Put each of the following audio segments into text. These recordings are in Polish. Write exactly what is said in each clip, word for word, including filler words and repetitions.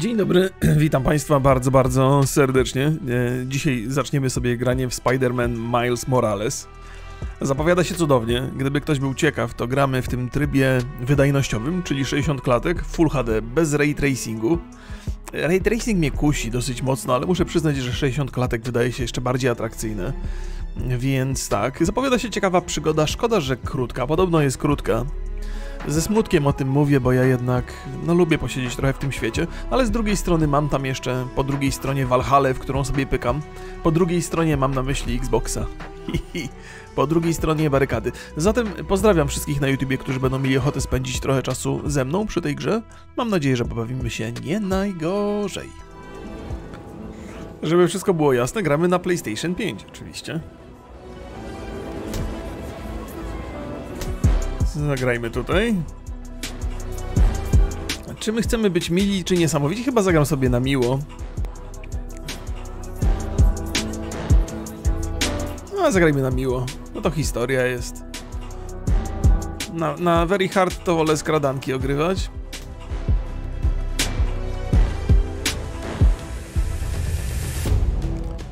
Dzień dobry, witam Państwa bardzo, bardzo serdecznie. Dzisiaj zaczniemy sobie granie w Spider-Man Miles Morales. Zapowiada się cudownie, gdyby ktoś był ciekaw, to gramy w tym trybie wydajnościowym, czyli sześćdziesiąt klatek, Full H D, bez ray tracingu. Ray tracing mnie kusi dosyć mocno, ale muszę przyznać, że sześćdziesiąt klatek wydaje się jeszcze bardziej atrakcyjne. Więc tak, zapowiada się ciekawa przygoda, szkoda, że krótka, podobno jest krótka. Ze smutkiem o tym mówię, bo ja jednak no, lubię posiedzieć trochę w tym świecie, ale z drugiej strony mam tam jeszcze po drugiej stronie Valhallę, w którą sobie pykam. Po drugiej stronie mam na myśli Xboxa. Po drugiej stronie barykady. Zatem pozdrawiam wszystkich na YouTubie, którzy będą mieli ochotę spędzić trochę czasu ze mną przy tej grze. Mam nadzieję, że pobawimy się nie najgorzej. Żeby wszystko było jasne, gramy na PlayStation pięć oczywiście. Zagrajmy tutaj. Czy my chcemy być mili, czy niesamowici? Chyba zagram sobie na miło. No, zagrajmy na miło. No to historia jest. Na, na very hard to wolę skradanki ogrywać.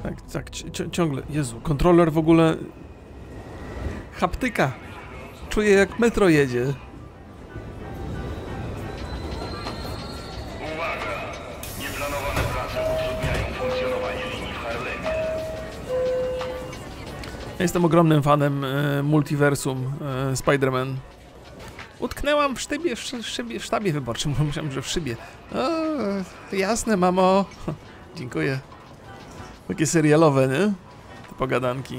Tak, tak, ciągle. Jezu, kontroler w ogóle... Haptyka. Czuję, jak metro jedzie. Uwaga! Nieplanowane prace utrudniają funkcjonowanie linii w Harlemie. Ja jestem ogromnym fanem e, multiversum e, Spider-Man. Utknęłam w sztybie, w, szybie, w sztabie wyborczym. Myślałem, że w szybie. O, jasne, mamo. Dziękuję. Takie serialowe, nie? Te pogadanki.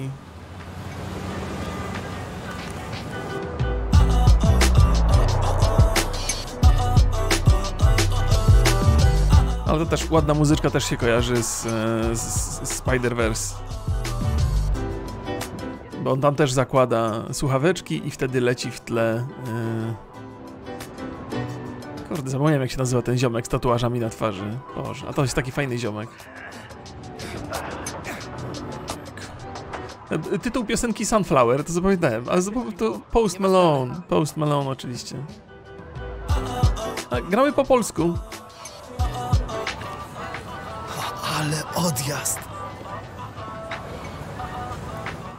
Ale to też ładna muzyczka też się kojarzy z, z, z Spider-Verse. Bo on tam też zakłada słuchaweczki i wtedy leci w tle... Yy... Kurde, zapomniałem, jak się nazywa ten ziomek z tatuażami na twarzy. Boże, a to jest taki fajny ziomek. Tytuł piosenki Sunflower, to zapamiętałem, ale to Post Malone. Post Malone oczywiście. A, gramy po polsku. Ale odjazd!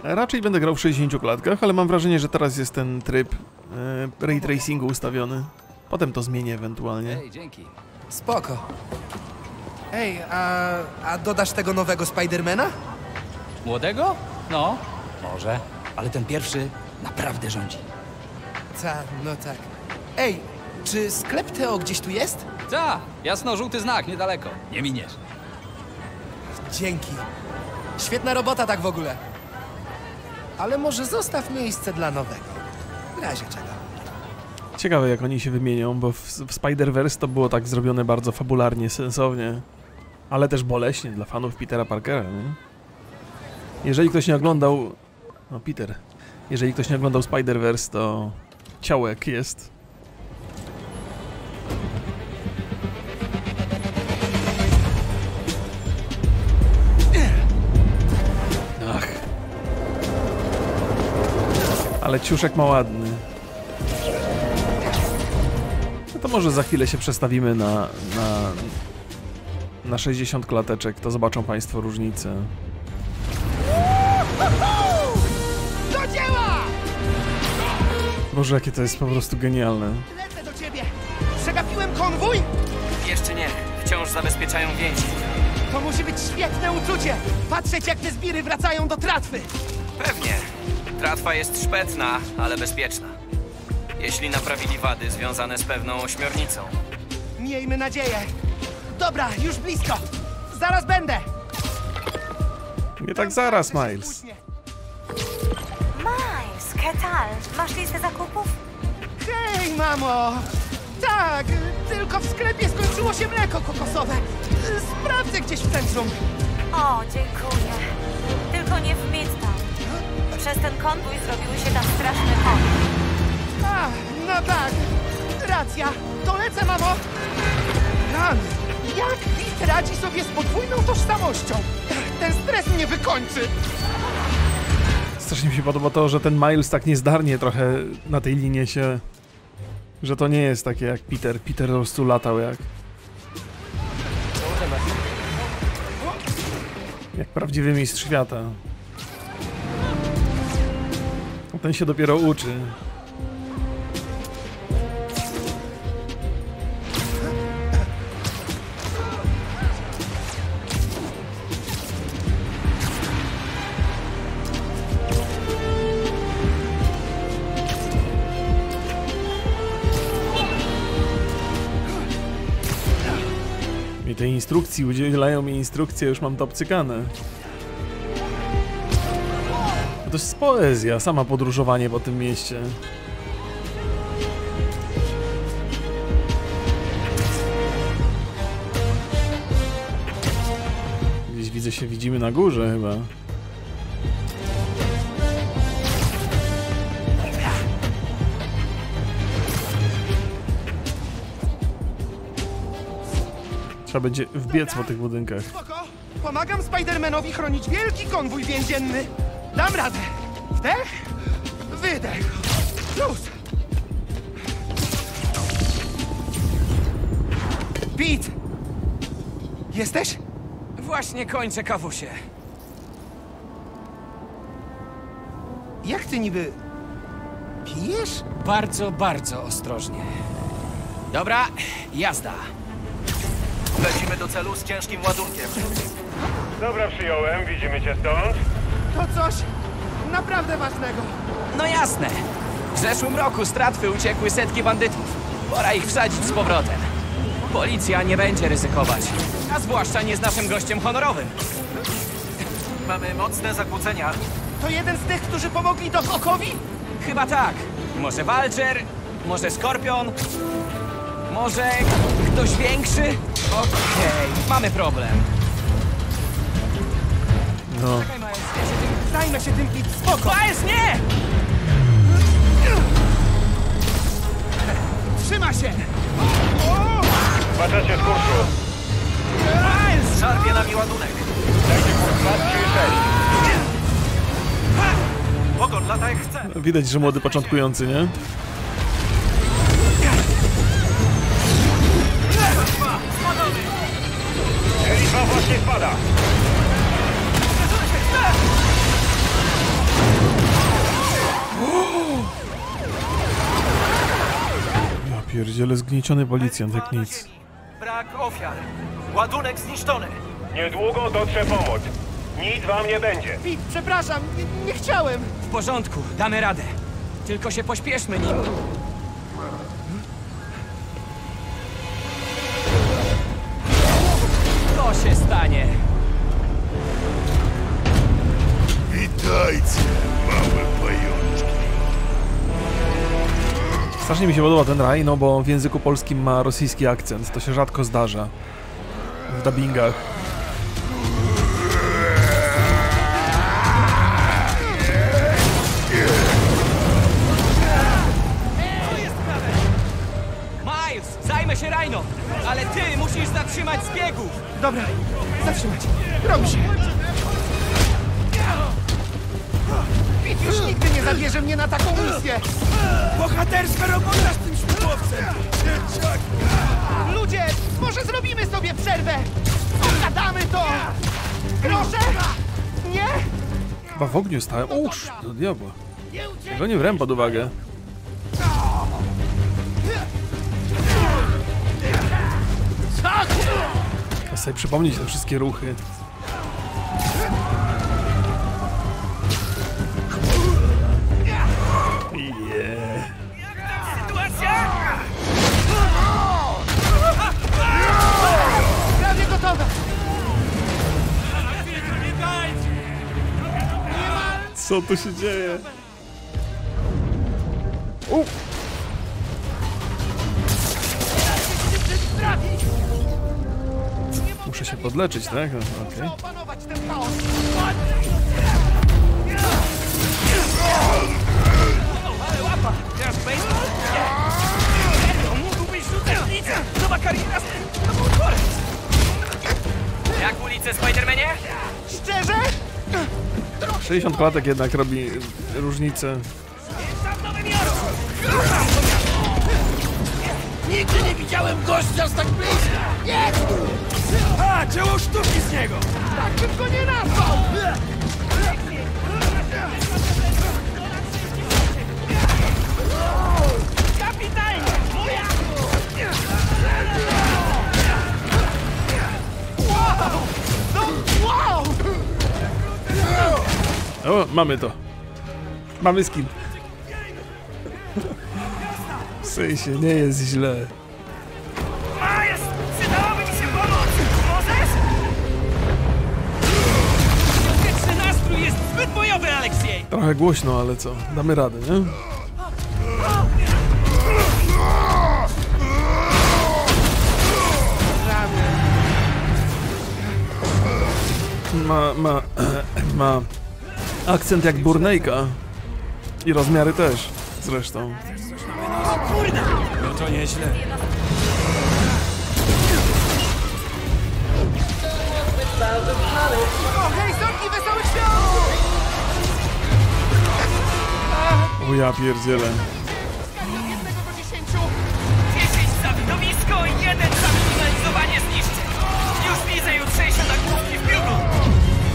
Raczej będę grał w sześćdziesięciu klatkach, ale mam wrażenie, że teraz jest ten tryb e, ray tracingu ustawiony. Potem to zmienię ewentualnie. Ej, dzięki. Spoko. Ej, a, a dodasz tego nowego Spidermana? Młodego? No, może. Ale ten pierwszy naprawdę rządzi. Ta, no tak. Ej, czy sklep Teo gdzieś tu jest? Ta, jasno, żółty znak, niedaleko. Nie miniesz. Dzięki. Świetna robota tak w ogóle. Ale może zostaw miejsce dla nowego. W razie czego. Ciekawe, jak oni się wymienią, bo w, w Spider-Verse to było tak zrobione bardzo fabularnie, sensownie. Ale też boleśnie dla fanów Petera Parkera, nie? Jeżeli ktoś nie oglądał... No, Peter. Jeżeli ktoś nie oglądał Spider-Verse, to... Ciałek jest. Ale ciuszek ma ładny. No to może za chwilę się przestawimy na, na, na sześćdziesiąt klateczek, to zobaczą Państwo różnicę. Do dzieła! Boże, jakie to jest po prostu genialne. Lecę do ciebie! Przegapiłem konwój? Jeszcze nie. Wciąż zabezpieczają więźniów. To musi być świetne uczucie! Patrzeć, jak te zbiry wracają do tratwy! Pewnie. Tratwa jest szpetna, ale bezpieczna. Jeśli naprawili wady związane z pewną ośmiornicą. Miejmy nadzieję. Dobra, już blisko. Zaraz będę. Nie tak zaraz, Miles. Miles, ¿qué tal? Masz listę zakupów? Hej, mamo. Tak, tylko w sklepie skończyło się mleko kokosowe. Sprawdzę gdzieś w centrum. O, dziękuję. Tylko nie w miastach. Przez ten konwój zrobiły się tam straszne chory. A, no tak. Racja. To lecę, mamo. Rany. Jak Pit radzi sobie z podwójną tożsamością? Ten stres mnie wykończy. Strasznie mi się podoba to, że ten Miles tak niezdarnie trochę na tej linie się... Że to nie jest takie jak Peter. Peter po prostu latał jak... Jak prawdziwy mistrz świata. Ten się dopiero uczy. I te instrukcji, udzielają mi instrukcje, już mam to obcykane. To jest poezja, sama podróżowanie po tym mieście. Gdzieś widzę się, widzimy na górze chyba. Trzeba będzie wbiec po tych budynkach. Spoko. Pomagam Spidermanowi chronić wielki konwój więzienny. Dam radę! Wdech, wydech, luz! Pete! Jesteś? Właśnie kończę, kawusie. Jak ty niby... pijesz? Bardzo, bardzo ostrożnie. Dobra, jazda. Lecimy do celu z ciężkim ładunkiem. Dobra, przyjąłem. Widzimy cię stąd. To coś naprawdę ważnego. No jasne. W zeszłym roku z tratwy uciekły setki bandytów. Pora ich wsadzić z powrotem. Policja nie będzie ryzykować. A zwłaszcza nie z naszym gościem honorowym. Mamy mocne zakłócenia. To jeden z tych, którzy pomogli Doc Okowi? Chyba tak. Może Vulture, może Skorpion, może ktoś większy? Okej, mamy problem. No. Zajmę się tym, Pit, spoko! Miles, nie! Trzyma się! Patrzacie z kurszu! Miles! Szarpie na mi ładunek! Dajcie kurs dwa, trzy, sześć! Pogon lata jak chce! Widać, że młody początkujący, nie? Liczba właśnie spada! Ja pierdziele, zgnieciony policjant jak nic. Brak ofiar. Ładunek zniszczony. Niedługo dotrze pomoc. Nic wam nie będzie. Pit, przepraszam, nie, nie chciałem. W porządku, damy radę. Tylko się pośpieszmy nim. Co się stanie? Witajcie, małe pajączki. Strasznie mi się podoba ten raj, no bo w języku polskim ma rosyjski akcent. To się rzadko zdarza w dubbingach. Miles, zajmę się Rhino, ale ty musisz zatrzymać zbiegów. Dobra, zatrzymać. Robi się. Pit już nigdy nie zabierze mnie na taką misję! Bohaterska robota z tym śmigłowcem! Ludzie, może zrobimy sobie przerwę! Pogadamy to! Proszę! Nie? Chyba w ogniu stałem. Uż, do diabła. Tego nie brałem pod uwagę. Trzeba sobie przypomnieć te wszystkie ruchy. Co tu się dzieje? U! Muszę się podleczyć, tak? Okej. Jak ulice, Spidermanie? Szczerze? sześćdziesiąt klatek jednak robi różnicę. Nigdy nie widziałem gościa z tak bliska! A, dzieło sztuki z niego! Tak bym go nie nazwał! Kapitalnie! Wow! No, wow! O, mamy to. Mamy skin. W sensie, nie jest źle. Trochę głośno, ale co? Damy radę, nie? Ma, ma, ma akcent jak Burnejka. I rozmiary też, zresztą. O kurde! No to nieźle. O ja pierdzielę. dziesięć za widowisko i jeden za minimalizowanie zniszczeń. Już widzę jutrzejsze nagłówki w biurku.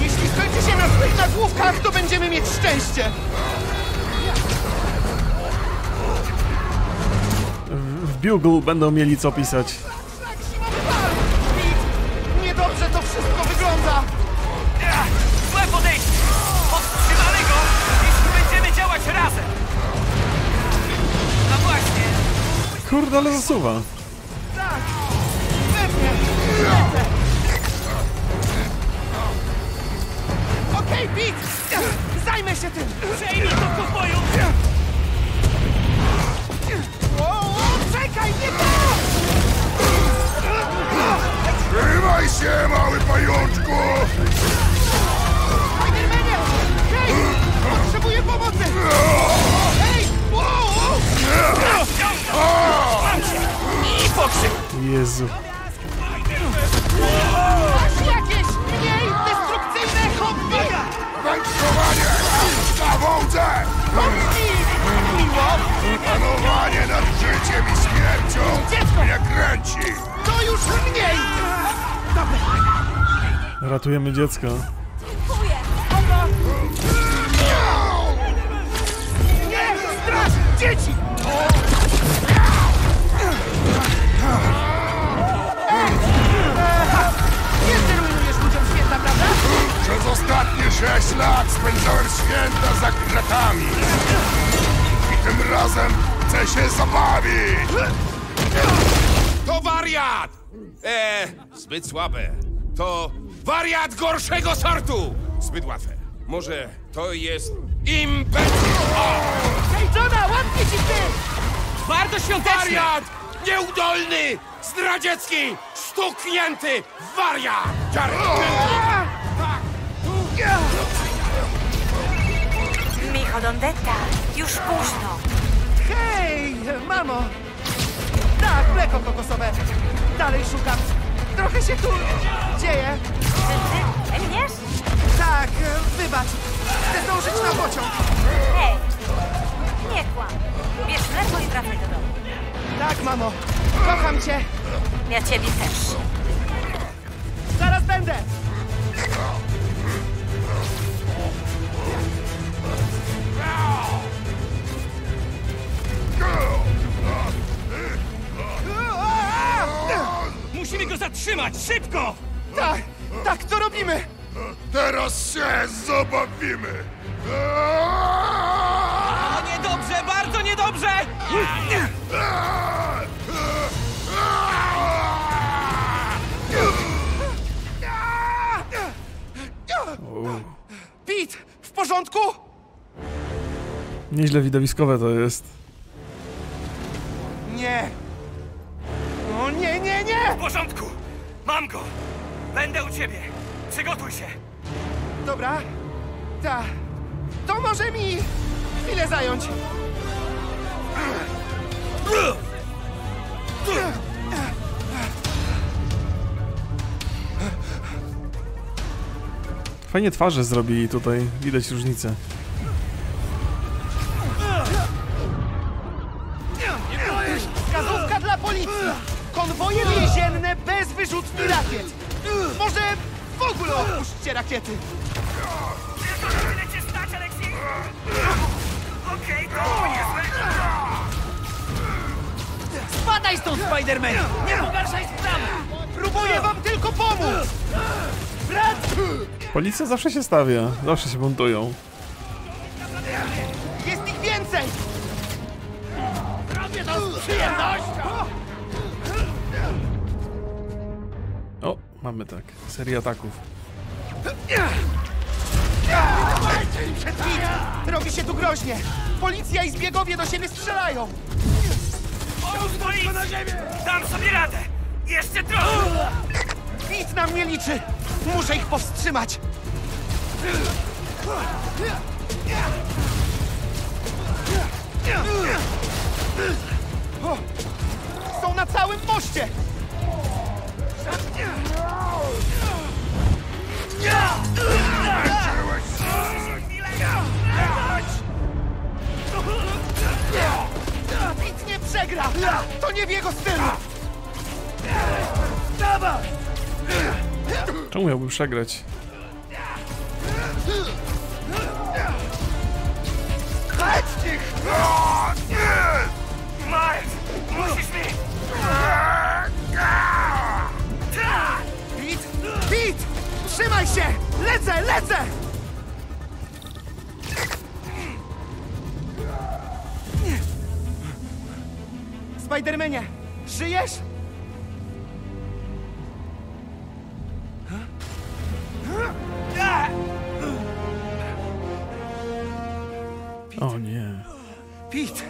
Jeśli skończy się na złych nagłówkach, to będziemy mieć szczęście. W, w Bugle będą mieli co pisać. Niedobrze to wszystko wygląda. Złe podejście. Powstrzymamy go, jeśli będziemy działać razem. No właśnie. Kurde, ale zasuwa. Tak. Pewnie. Lecę. Okej, Pete. Zajmę się tym. Przejmij to w pokoju. Czekaj, nie to! Trzymaj się, mały pajączku! Spider-Manie! Hej! Potrzebuję pomocy! Hej! Wow! I pokrzyk! Jezu. Masz jakieś mniej destrukcyjne hobby! Wędkowanie! Na wołdze! Panowanie nad życiem i śmiercią mnie kręci! To już mniej! Dobra. Ratujemy dziecko. Dziękuję! Ono... Nie! Strasz! Dzieci! Nie zrujnujesz ludziom święta, prawda? Przez ostatnie sześć lat spędzałem święta za kratami. Tym razem chcę się zabawić! To wariat! Eee, zbyt słabe. To wariat gorszego sortu! Zbyt łatwe. Może to jest imbecyl! J J. Jonah, łapki ci ty! Bardzo świąteczny! Wariat! Nieudolny! Zdradziecki! Stuknięty! Wariat! Tak! Micho Dondetta! Już późno. Hej, mamo! Tak, mleko kokosowe. Dalej szukam. Trochę się tu dzieje. Ty, ty wiesz? Tak, wybacz. Chcę zdążyć na pociąg. Hej, nie kłam. Bierz mleko i wracaj do domu. Tak, mamo. Kocham cię. Ja ciebie też. Zaraz będę. Musimy go zatrzymać! Szybko! Tak! Tak to robimy! Teraz się zabawimy! A, niedobrze! Bardzo niedobrze! Pete! W porządku? Nieźle widowiskowe to jest. Nie! O nie, nie, nie! W porządku! Mam go! Będę u ciebie! Przygotuj się! Dobra. Ta. To może mi chwilę zająć. Fajnie twarze zrobili tutaj. Widać różnicę. Wojny więzienne bez wyrzutni rakiet! Może w ogóle opuśćcie rakiety! Tylko tyle cię stać, Aleksiej! Okej, okay, to jest... Spadaj stąd, Spider-Man! Nie pogarszaj sprawy! Próbuję wam tylko pomóc! Brat! Policja zawsze się stawia, zawsze się buntują. Jest ich więcej! Robię to z przyjemnością! O, mamy tak, serię ataków. Pit, robi się tu groźnie! Policja i zbiegowie do siebie strzelają! Pomóż na ziemię! Dam sobie radę! Jeszcze trochę! Nic nam nie liczy! Muszę ich powstrzymać! Są na całym moście! Nic nie przegra! To nie w jego stylu! Czemu miałbym przegrać? Chodźcie! Miles! Musisz mi! Pit! Pit! Trzymaj się! Lecę! Lecę! Spidermanie! Żyjesz? O nie. Pit!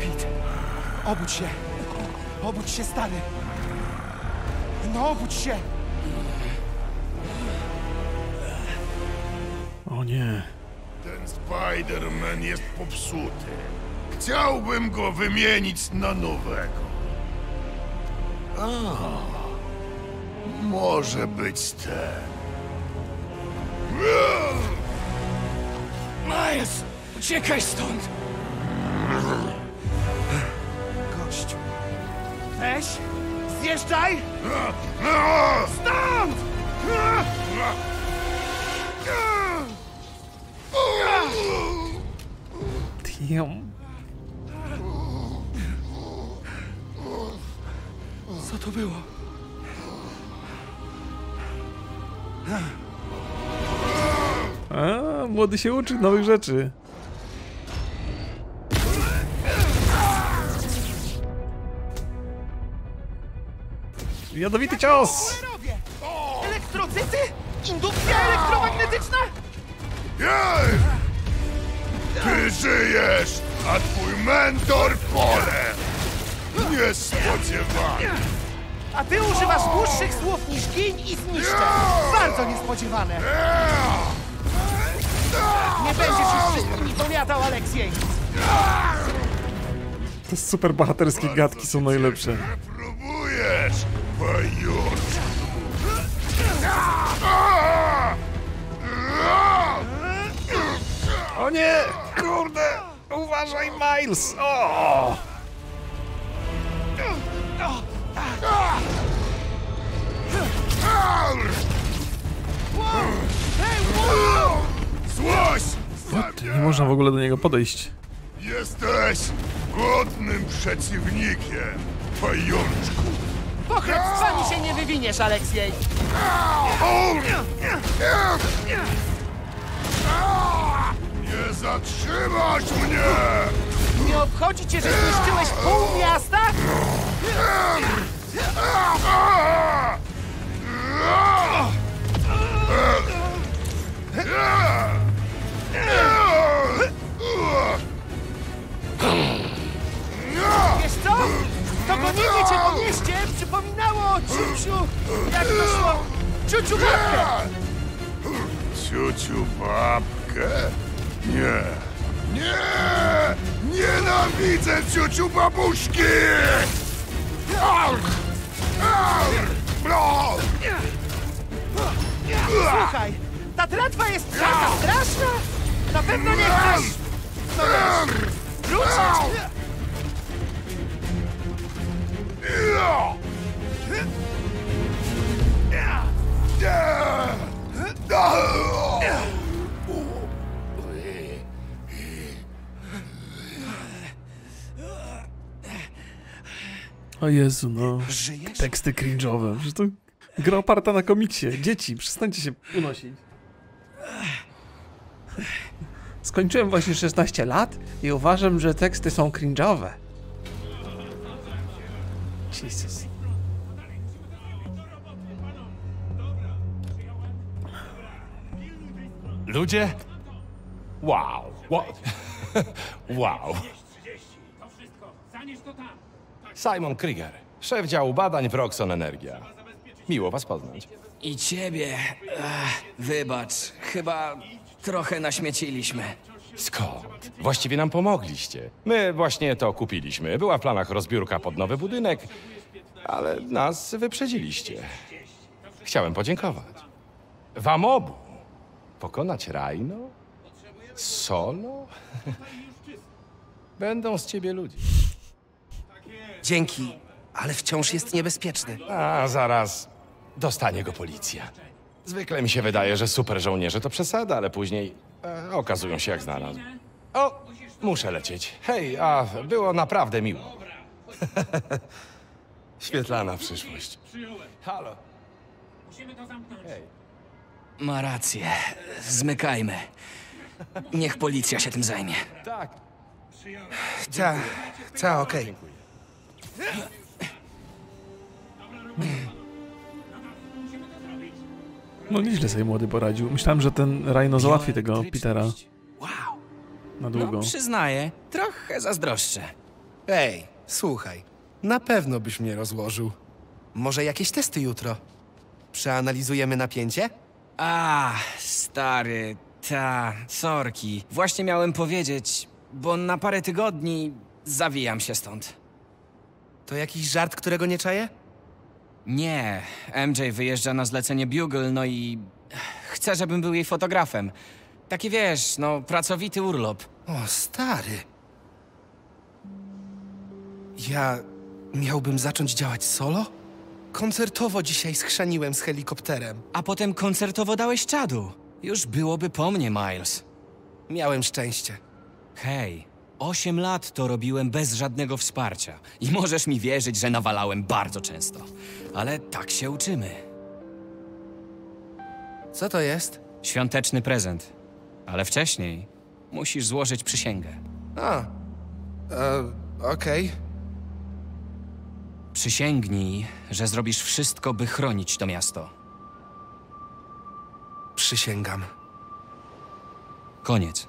Pit! Obudź się! Obudź się, stary! No, obudź się! O nie. Ten Spider-Man jest popsuty. Chciałbym go wymienić na nowego. A, może być ten. Miles, uciekaj stąd! Gościu... Weź! Zjeżdżaj! Stąd! Co to było? A, młody się uczy nowych rzeczy. Jadowity cios! Elektrocyty? Indukcja elektromagnetyczna? Jej! Ty żyjesz, a twój mentor pole! Niespodziewane! A ty używasz dłuższych słów niż gin i zniszczę! Bardzo niespodziewane! Nie będziesz już wszystkim mi powiadał, Aleksiej! Te super bohaterskie gadki są najlepsze. Próbujesz, bajuczku! O nie! Kurde! Uważaj, Miles! O! Złość! Nie można w ogóle do niego podejść. Jesteś godnym przeciwnikiem, pajączku. Pochleb z wami się nie wywiniesz, Aleksiej. Nie zatrzymać mnie! Nie obchodzi cię, że zniszczyłeś pół miasta? Wiesz co? To gonienie cię po mieście przypominało o ciuciu... Jak to szło? Ciuciu babkę! Ciuciu babkę? Nie! Nie! Nienawidzę ciuciu babuszki! Słuchaj, ta tratwa jest taka straszna! Na pewno nie chcesz! No wiesz, wrócić! O Jezu, no. Żyjesz? Teksty cringe'owe. Że to gra oparta na komiksie. Dzieci, przestańcie się unosić. Skończyłem właśnie szesnaście lat i uważam, że teksty są cringe'owe. Jesus. Ludzie? Wow. Wow. Wow. Simon Krieger, szef działu badań w Roxxon Energia. Miło was poznać. I ciebie. Ech, wybacz, chyba trochę naśmieciliśmy. Skąd? Właściwie nam pomogliście. My właśnie to kupiliśmy. Była w planach rozbiórka pod nowy budynek, ale nas wyprzedziliście. Chciałem podziękować. Wam obu. Pokonać Rajno? Solo? Będą z ciebie ludzie. Dzięki, ale wciąż jest niebezpieczny. A zaraz dostanie go policja. Zwykle mi się wydaje, że super żołnierze to przesada, ale później e, okazują się jak znalazł. O, muszę lecieć. Hej, a było naprawdę miło. Świetlana przyszłość. Halo. Musimy to zamknąć. Ma rację. Zmykajmy. Niech policja się tym zajmie. Tak. Ta, ta, okej. Okay. No nieźle sobie młody poradził. Myślałem, że ten Rajno załatwi tego Petera. Wow. Na długo. No, przyznaję, trochę zazdroszczę. Ej, słuchaj. Na pewno byś mnie rozłożył. Może jakieś testy jutro? Przeanalizujemy napięcie? A, stary, ta, sorki. Właśnie miałem powiedzieć, bo na parę tygodni zawijam się stąd. To jakiś żart, którego nie czaję? Nie. M J wyjeżdża na zlecenie Bugle, no i... Chce, żebym był jej fotografem. Taki wiesz, no, pracowity urlop. O, stary. Ja... miałbym zacząć działać solo? Koncertowo dzisiaj schrzaniłem z helikopterem. A potem koncertowo dałeś czadu. Już byłoby po mnie, Miles. Miałem szczęście. Hej. Osiem lat to robiłem bez żadnego wsparcia. I możesz mi wierzyć, że nawalałem bardzo często. Ale tak się uczymy. Co to jest? Świąteczny prezent. Ale wcześniej musisz złożyć przysięgę. A, e, okej. Okay. Przysięgnij, że zrobisz wszystko, by chronić to miasto. Przysięgam. Koniec.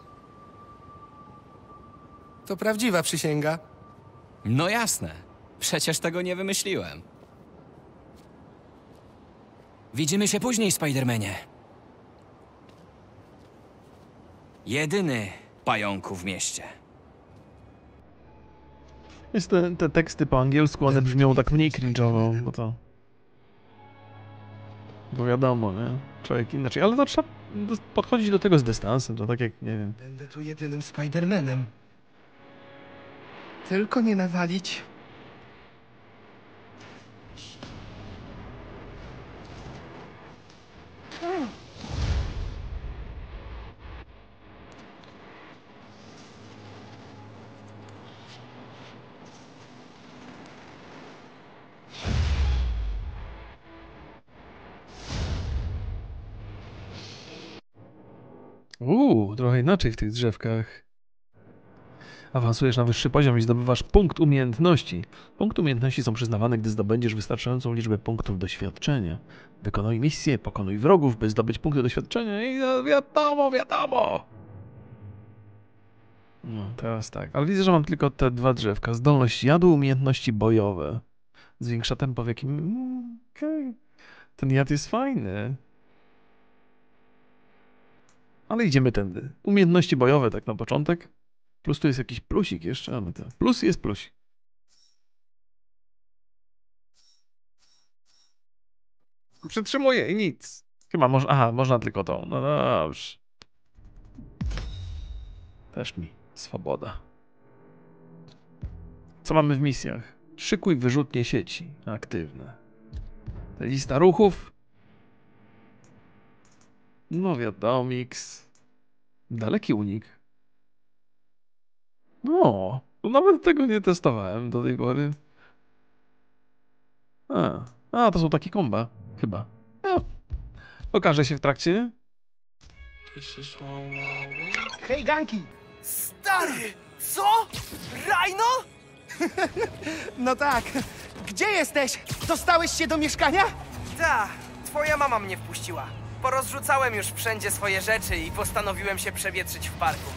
To prawdziwa przysięga. No jasne. Przecież tego nie wymyśliłem. Widzimy się później, Spider-Manie. Jedyny pająku w mieście. Jest te, te teksty po angielsku, one brzmią tak mniej cringe'owo, bo to... Bo wiadomo, nie? Człowiek inaczej. Ale to trzeba podchodzić do tego z dystansem, to tak jak, nie wiem... Będę tu jedynym Spider-Manem. Tylko nie nawalić. Uuu, trochę inaczej w tych drzewkach. Awansujesz na wyższy poziom i zdobywasz punkt umiejętności. Punkty umiejętności są przyznawane, gdy zdobędziesz wystarczającą liczbę punktów doświadczenia. Wykonuj misję, pokonuj wrogów, by zdobyć punkty doświadczenia i no, wiadomo, wiadomo! No, teraz tak. Ale widzę, że mam tylko te dwa drzewka. Zdolność jadu, umiejętności bojowe. Zwiększa tempo, w jakim... Mm, okay. Ten jad jest fajny. Ale idziemy tędy. Umiejętności bojowe tak na początek. Plus tu jest jakiś plusik jeszcze, ale tak. Plus jest plusik. Przytrzymuję i nic. Chyba można, aha, można tylko tą. No dobrze. Też mi swoboda. Co mamy w misjach? Szykuj wyrzutnie sieci aktywne. Lista ruchów. No wiadomo, X. Daleki unik. No, nawet tego nie testowałem do tej pory. A, a to są takie komba. Chyba. No. Pokażę się w trakcie. Hej, ganki! Stary! Co? Rajno? No tak. Gdzie jesteś? Dostałeś się do mieszkania? Tak. Twoja mama mnie wpuściła. Porozrzucałem już wszędzie swoje rzeczy i postanowiłem się przewietrzyć w parku.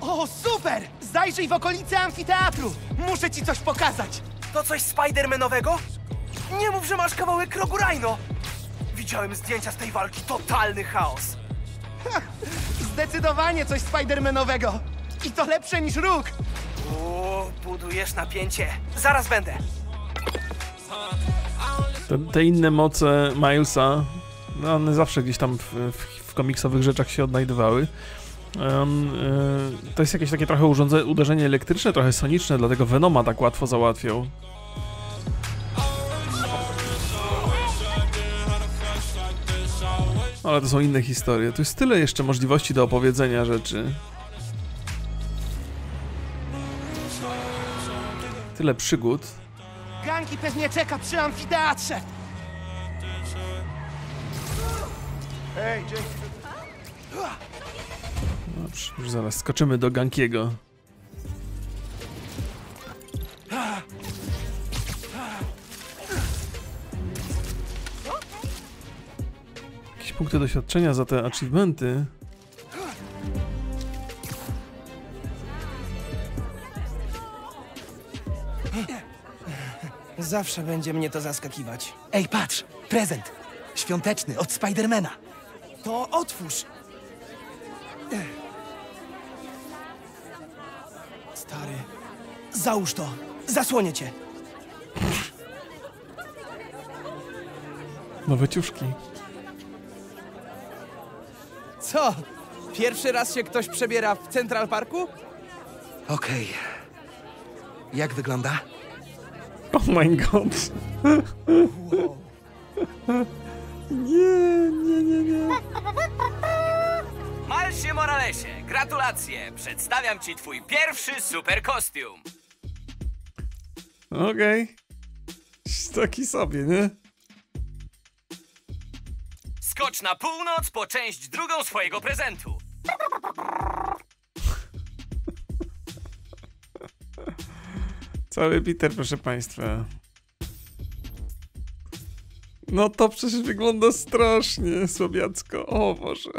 O, super! Zajrzyj w okolice amfiteatru! Muszę ci coś pokazać! To coś Spider-Manowego? Nie mów, że masz kawałek rogu Rhino! Widziałem zdjęcia z tej walki. Totalny chaos. Ha, zdecydowanie coś Spider-Manowego. I to lepsze niż róg. O, budujesz napięcie. Zaraz będę. Te, te inne moce Milesa, no one zawsze gdzieś tam w, w, w komiksowych rzeczach się odnajdywały. Um, y, to jest jakieś takie trochę urządzenie, uderzenie elektryczne, trochę soniczne, dlatego Venoma tak łatwo załatwiał. Ale to są inne historie. Tu jest tyle jeszcze możliwości do opowiedzenia rzeczy. Tyle przygód. Ganki pewnie czeka przy amfiteatrze. Hej, dzięki. Dobrze, już zaraz skoczymy do Gankiego. Jakieś punkty doświadczenia za te achievementy. Zawsze będzie mnie to zaskakiwać. Ej, patrz! Prezent! Świąteczny od Spidermana. To otwórz! Stary... Załóż to! Zasłonię cię! Nowe ciuszki. Co? Pierwszy raz się ktoś przebiera w Central Parku? Okej. Okay. Jak wygląda? Oh my god. Wow. Nie, nie, nie, nie. Milesie Moralesie, gratulacje. Przedstawiam ci twój pierwszy super kostium. Okej. Okay. Taki sobie, nie? Skocz na północ po część drugą swojego prezentu. Cały Peter, proszę państwa. No to przecież wygląda strasznie, słabiacko. O Boże.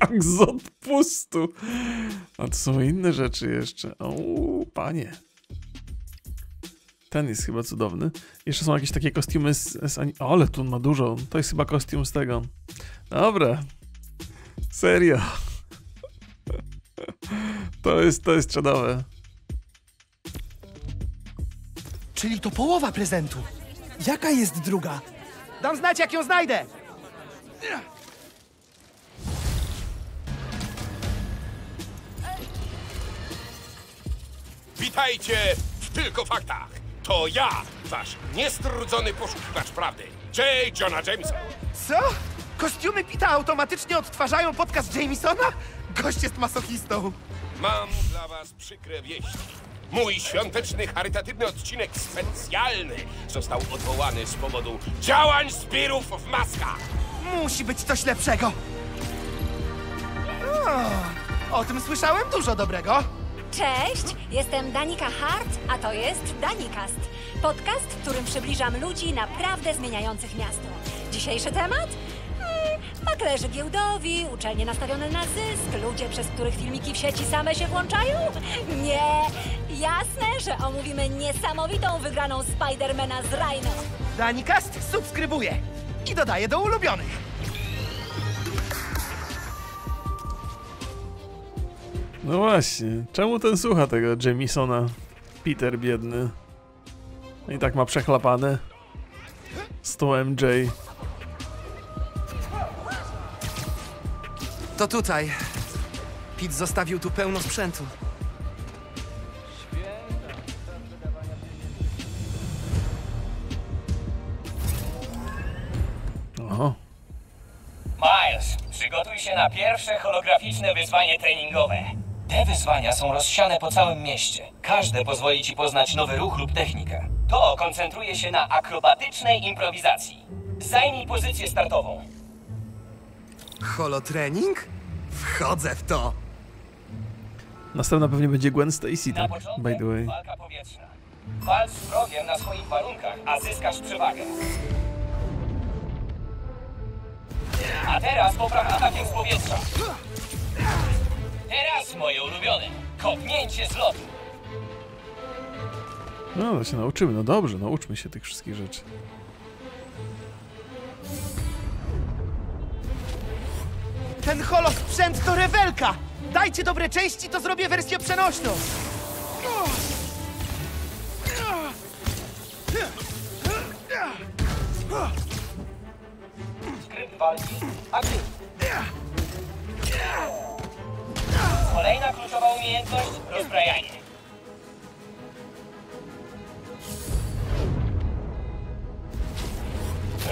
Jak z odpustu. A to są inne rzeczy jeszcze. O, panie. Ten jest chyba cudowny. Jeszcze są jakieś takie kostiumy z... z o, ale tu ma dużo. To jest chyba kostium z tego. Dobra. Serio. To jest, to jest czadowe. Czyli to połowa prezentu. Jaka jest druga? Dam znać, jak ją znajdę. Witajcie w Tylko Faktach. To ja, wasz niestrudzony poszukiwacz prawdy, J J. Jonah Jameson. Co? Kostiumy Pita automatycznie odtwarzają podcast Jamesona? Gość jest masochistą. Mam dla was przykre wieści. Mój świąteczny, charytatywny odcinek specjalny został odwołany z powodu działań zbirów w maskach. Musi być coś lepszego. O, o tym słyszałem dużo dobrego. Cześć, jestem Danika Hart, a to jest Danikast. Podcast, w którym przybliżam ludzi naprawdę zmieniających miasto. Dzisiejszy temat? Maklerzy giełdowi, uczelnie nastawione na zysk, ludzie, przez których filmiki w sieci same się włączają? Nie! Jasne, że omówimy niesamowitą wygraną Spidermana z Rhino. Danikast subskrybuje i dodaje do ulubionych. No właśnie, czemu ten słucha tego Jamesona? Peter biedny. I tak ma przechlapane. sto milionów. To tutaj. Pete zostawił tu pełno sprzętu. Oho. Miles, przygotuj się na pierwsze holograficzne wyzwanie treningowe. Te wyzwania są rozsiane po całym mieście. Każde pozwoli ci poznać nowy ruch lub technikę. Go koncentruje się na akrobatycznej improwizacji. Zajmij pozycję startową. Holotrening? Wchodzę w to! Następna pewnie będzie Gwen Stacy, tak? Na początek by the way. Walka powietrzna. Walcz z wrogiem na swoich warunkach, a zyskasz przewagę. A teraz popraw atakiem z powietrza. Teraz moje ulubione. Kopnięcie z lotu. No, to się nauczymy. No dobrze, nauczmy się tych wszystkich rzeczy. Ten holosprzęt to rewelka! Dajcie dobre części, to zrobię wersję przenośną! Skrypt walki, aktyw! Kolejna kluczowa umiejętność, rozbrajanie.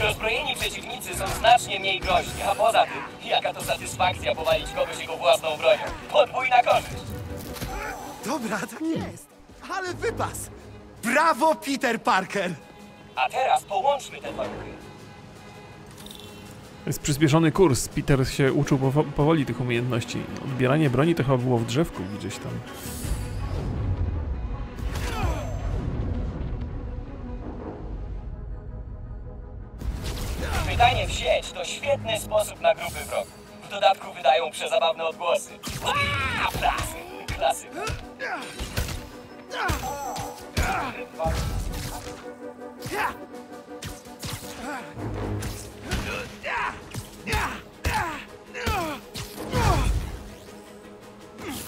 Rozbrojeni przeciwnicy są znacznie mniej groźni, a poza tym, jaka to satysfakcja powalić kogoś jego własną bronią. Podwójna korzyść. Dobra, tak jest, ale wypas! Brawo, Peter Parker! A teraz połączmy te warunki. Jest przyspieszony kurs. Peter się uczył powoli tych umiejętności. Odbieranie broni to chyba było w drzewku gdzieś tam. Pytanie w sieć to świetny sposób na grupy wrogów. W dodatku wydają przezabawne odgłosy. Klasy! Klasy!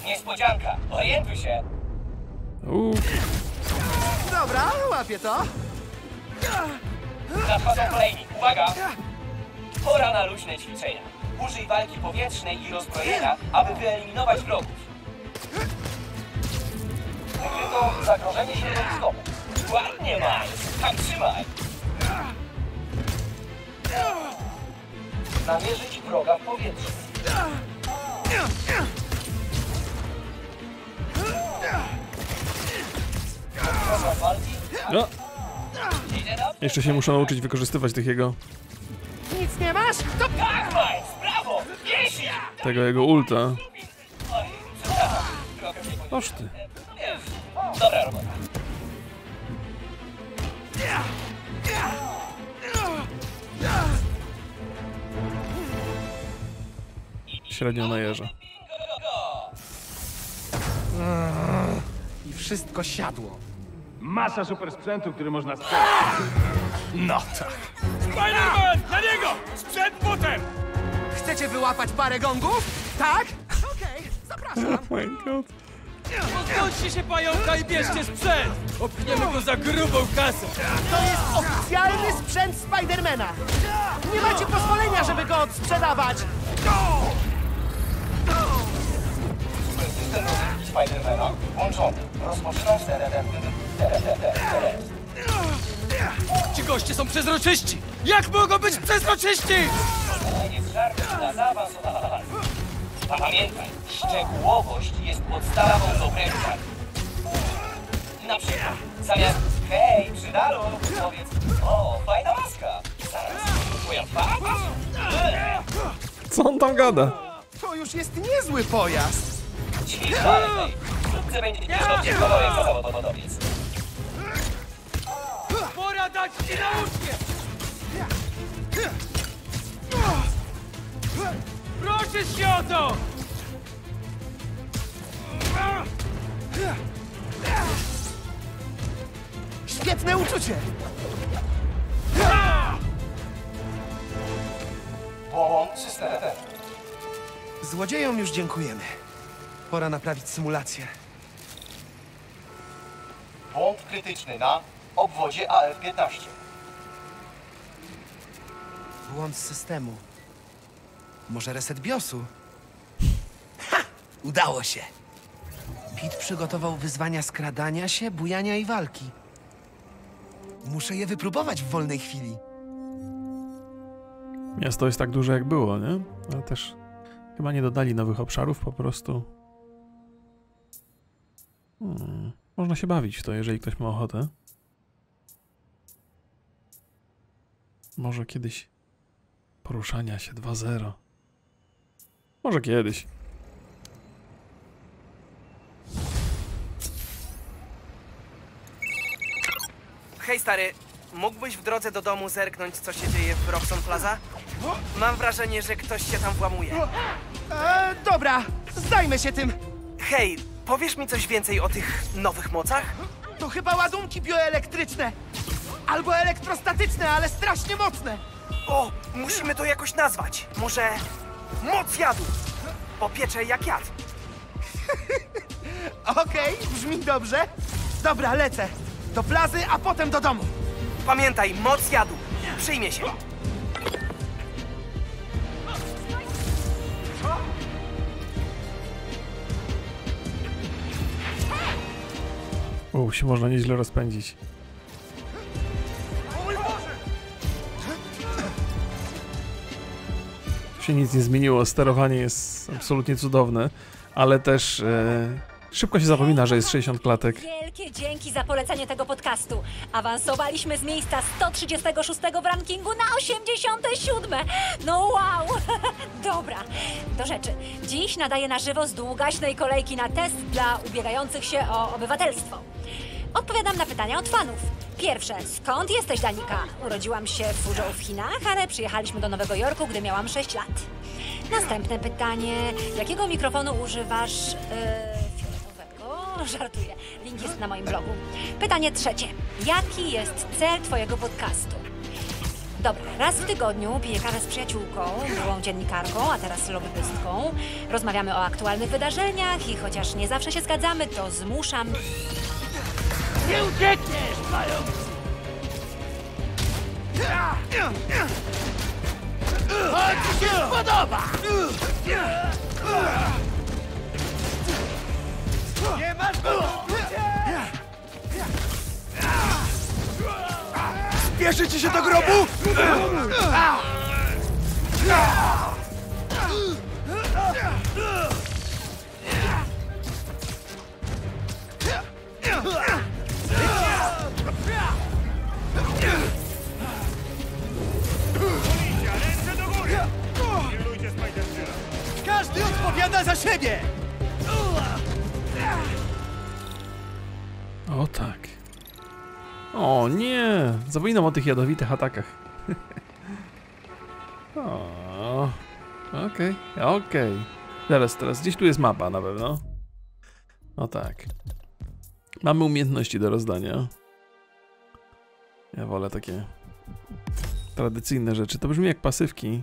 Niespodzianka! Orientuj się! Uuu. Dobra, łapię to! Nadchodzą kolejni. Uwaga! Pora na luźne ćwiczenia. Użyj walki powietrznej i rozbrojenia, aby wyeliminować wrogów. Ukryto zagrożenie środowiskowe. Ładnie, Miles! Tak trzymaj! Namierzyć wroga w powietrzu. No. Jeszcze się muszę nauczyć wykorzystywać tych jego... Nic nie masz? To tak, Miles! Brawo! Jeśli! Tego jego ulta. Oż ty. Dobra robota. Średnio na jeża. I wszystko siadło. Masa super sprzętu, który można sprzedać. No tak. Spider-Man! Na niego! Sprzęt butem! Chcecie wyłapać parę gongów? Tak? Okej, okay, zapraszam. Oh my god. Odnoście się pająka i bierzcie sprzęt! Opchniemy go za grubą kasę! To jest oficjalny sprzęt Spidermana! Nie macie pozwolenia, żeby go odsprzedawać! System rozrywki Spidermana włączony. Rozpoczynam teren. Ci goście są przezroczyści! Jak mogą być przezroczyści?! To jest żart na zaawansowane. A pamiętaj, szczegółowość jest podstawą dobrego żartu. Na przykład, zamiast hej, przydalu, powiedz o, fajna maska. Zaraz, twoja fajna? Co on tam gada? To już jest niezły pojazd. Dziś dalej, wkrótce będzie nieźle jak za zawodowodowiec. Pora dać ci nauczkę! Proszę się o to! Świetne uczucie! Złodziejom już dziękujemy. Pora naprawić symulację. Błąd krytyczny na obwodzie A F piętnaście. Błąd systemu. Może reset biosu? Ha! Udało się! Pit przygotował wyzwania skradania się, bujania i walki. Muszę je wypróbować w wolnej chwili. Miasto jest tak duże jak było, nie? Ale też chyba nie dodali nowych obszarów, po prostu. Hmm. Można się bawić w to, jeżeli ktoś ma ochotę. Może kiedyś poruszania się dwa zero. Może kiedyś. Hej stary, mógłbyś w drodze do domu zerknąć, co się dzieje w Roxxon Plaza? Mam wrażenie, że ktoś się tam włamuje. E, dobra, zajmę się tym. Hej, powiesz mi coś więcej o tych nowych mocach? To chyba ładunki bioelektryczne. Albo elektrostatyczne, ale strasznie mocne. O, musimy to jakoś nazwać. Może moc jadu. Popiecze jak jad. Okej, okay, brzmi dobrze. Dobra, lecę. Do plazy, a potem do domu. Pamiętaj, moc jadu. Przyjmie się. O, się można nieźle rozpędzić. Tu się nic nie zmieniło, sterowanie jest absolutnie cudowne, ale też e, szybko się zapomina, że jest sześćdziesiąt klatek. Wielkie dzięki za polecenie tego podcastu. Awansowaliśmy z miejsca sto trzydziestego szóstego w rankingu na osiemdziesiąte siódme. No wow! Dobra, do rzeczy. Dziś nadaję na żywo z długaśnej kolejki na test dla ubiegających się o obywatelstwo. Odpowiadam na pytania od fanów. Pierwsze, skąd jesteś, Danika? Urodziłam się w Fuzhou w Chinach, ale przyjechaliśmy do Nowego Jorku, gdy miałam sześć lat. Następne pytanie, jakiego mikrofonu używasz? Yy, fioletowego? Żartuję, link jest na moim blogu. Pytanie trzecie, jaki jest cel twojego podcastu? Dobra, raz w tygodniu piję kawę z przyjaciółką, byłą dziennikarką, a teraz lobbystką. Rozmawiamy o aktualnych wydarzeniach i chociaż nie zawsze się zgadzamy, to zmuszam... Nie uciekniesz, pająk! Chodź, ci się podoba! Nie masz było! Spieszy ci się do grobu? Każdy odpowiada za siebie! O tak. O nie! Zapominam o tych jadowitych atakach. O, okej, okay, okej. Okay. Teraz, teraz. Gdzieś tu jest mapa na pewno. O tak. Mamy umiejętności do rozdania. Ja wolę takie tradycyjne rzeczy. To brzmi jak pasywki.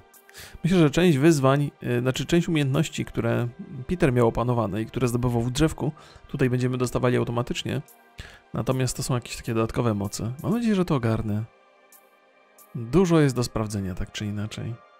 Myślę, że część wyzwań, yy, znaczy część umiejętności, które Peter miał opanowane i które zdobywał w drzewku, tutaj będziemy dostawali automatycznie. Natomiast to są jakieś takie dodatkowe moce. Mam nadzieję, że to ogarnę. Dużo jest do sprawdzenia, tak czy inaczej.